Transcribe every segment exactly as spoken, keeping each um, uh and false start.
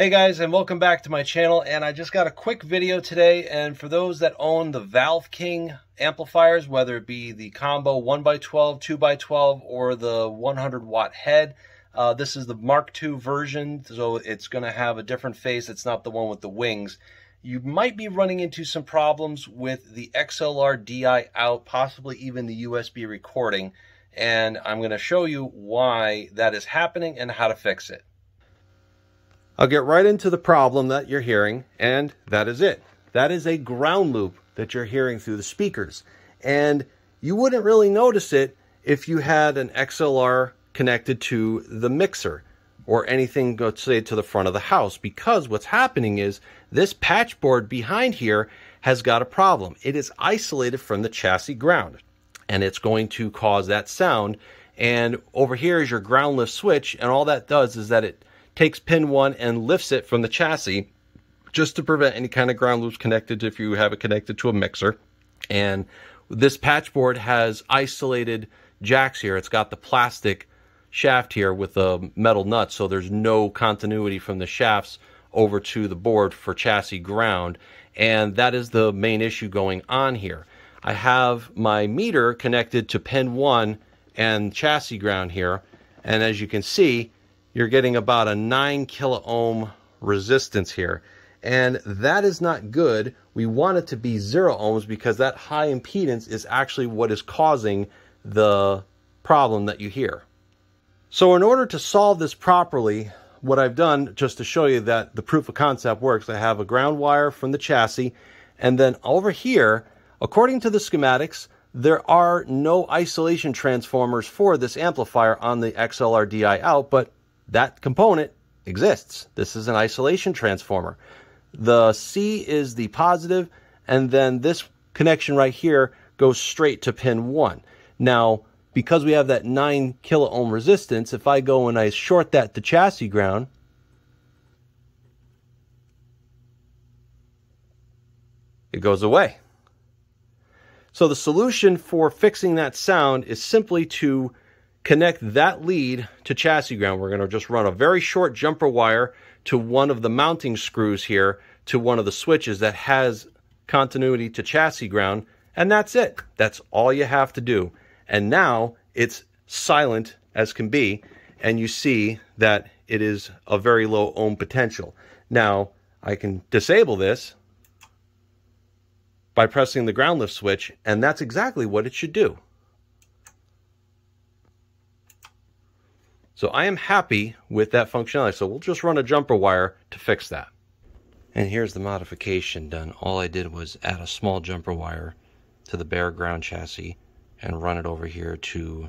Hey guys, and welcome back to my channel. And I just got a quick video today, and for those that own the Valve King amplifiers, whether it be the combo one by twelve, two by twelve, or the one hundred watt head, uh, this is the Mark two version, so it's going to have a different face. It's not the one with the wings. You might be running into some problems with the X L R D I out, possibly even the U S B recording, and I'm going to show you why that is happening and how to fix it. I'll get right into the problem that you're hearing, and that is it. That is a ground loop that you're hearing through the speakers. And you wouldn't really notice it if you had an X L R connected to the mixer or anything, let's say, to the front of the house, because what's happening is this patch board behind here has got a problem. It is isolated from the chassis ground, and it's going to cause that sound. And over here is your ground lift switch, and all that does is that it takes pin one and lifts it from the chassis just to prevent any kind of ground loops connected if you have it connected to a mixer. And this patch board has isolated jacks here. It's got the plastic shaft here with a metal nut, so there's no continuity from the shafts over to the board for chassis ground, and that is the main issue going on here. I have my meter connected to pin one and chassis ground here, and as you can see, you're getting about a nine kilo ohm resistance here. And that is not good. We want it to be zero ohms because that high impedance is actually what is causing the problem that you hear. So in order to solve this properly, what I've done, just to show you that the proof of concept works, I have a ground wire from the chassis. And then over here, according to the schematics, there are no isolation transformers for this amplifier on the X L R D I out, but that component exists. This is an isolation transformer. The C is the positive, and then this connection right here goes straight to pin one. Now, because we have that nine kilo ohm resistance, if I go and I short that to chassis ground, it goes away. So the solution for fixing that sound is simply to connect that lead to chassis ground. We're going to just run a very short jumper wire to one of the mounting screws here, to one of the switches that has continuity to chassis ground, and that's it. That's all you have to do. And now it's silent as can be, and you see that it is a very low ohm potential. Now, I can disable this by pressing the ground lift switch, and that's exactly what it should do. So I am happy with that functionality. So we'll just run a jumper wire to fix that. And here's the modification done. All I did was add a small jumper wire to the bare ground chassis and run it over here to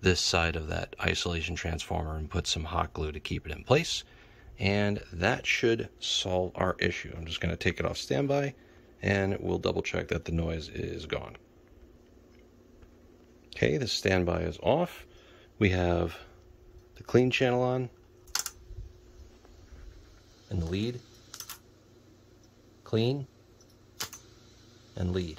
this side of that isolation transformer and put some hot glue to keep it in place. And that should solve our issue. I'm just going to take it off standby, and we'll double check that the noise is gone. Okay, the standby is off. We have the clean channel on, and the lead, clean, and lead.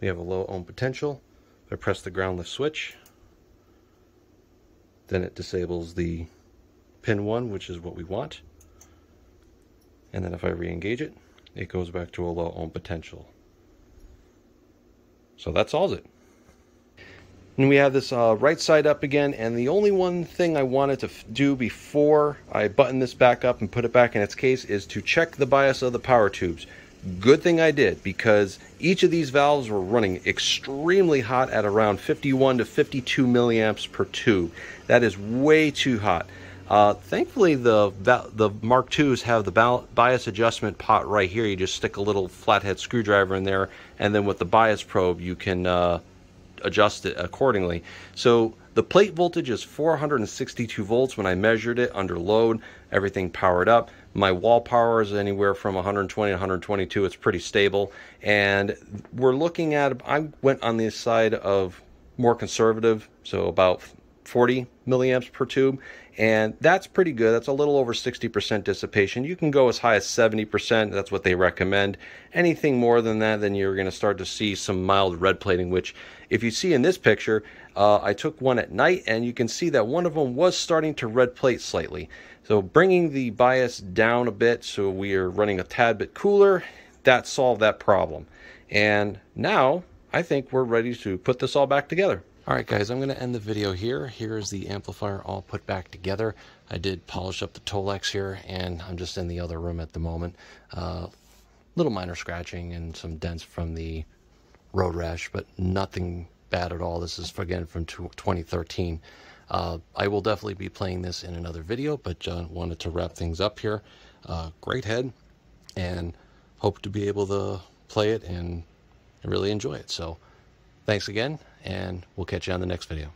We have a low ohm potential. I press the ground lift switch, then it disables the pin one, which is what we want, and then if I re-engage it, it goes back to a low ohm potential. So that's all it. And we have this uh, right side up again, and the only one thing I wanted to do before I button this back up and put it back in its case is to check the bias of the power tubes. Good thing I did, because each of these valves were running extremely hot at around fifty-one to fifty-two milliamps per tube. That is way too hot. Uh, thankfully, the, the Mark twos have the bias adjustment pot right here. You just stick a little flathead screwdriver in there, and then with the bias probe you can Uh, adjust it accordingly. So the plate voltage is four hundred sixty-two volts when I measured it under load, everything powered up. My wall power is anywhere from one hundred twenty to one hundred twenty-two. It's pretty stable, and we're looking at, I went on the side of more conservative, so about forty milliamps per tube, and that's pretty good. That's a little over sixty percent dissipation. You can go as high as seventy percent. That's what they recommend. Anything more than that, then you're going to start to see some mild red plating, which if you see in this picture, Uh, I took one at night, and you can see that one of them was starting to red plate slightly. So bringing the bias down a bit so we are running a tad bit cooler, that solved that problem. And now I think we're ready to put this all back together. All right, guys, I'm going to end the video here. Here's the amplifier all put back together. I did polish up the Tolex here, and I'm just in the other room at the moment. Uh, little minor scratching and some dents from the road rash, but nothing bad at all. This is, again, from twenty thirteen. Uh, I will definitely be playing this in another video, but John wanted to wrap things up here. Uh, great head, and hope to be able to play it and really enjoy it. So thanks again, and we'll catch you on the next video.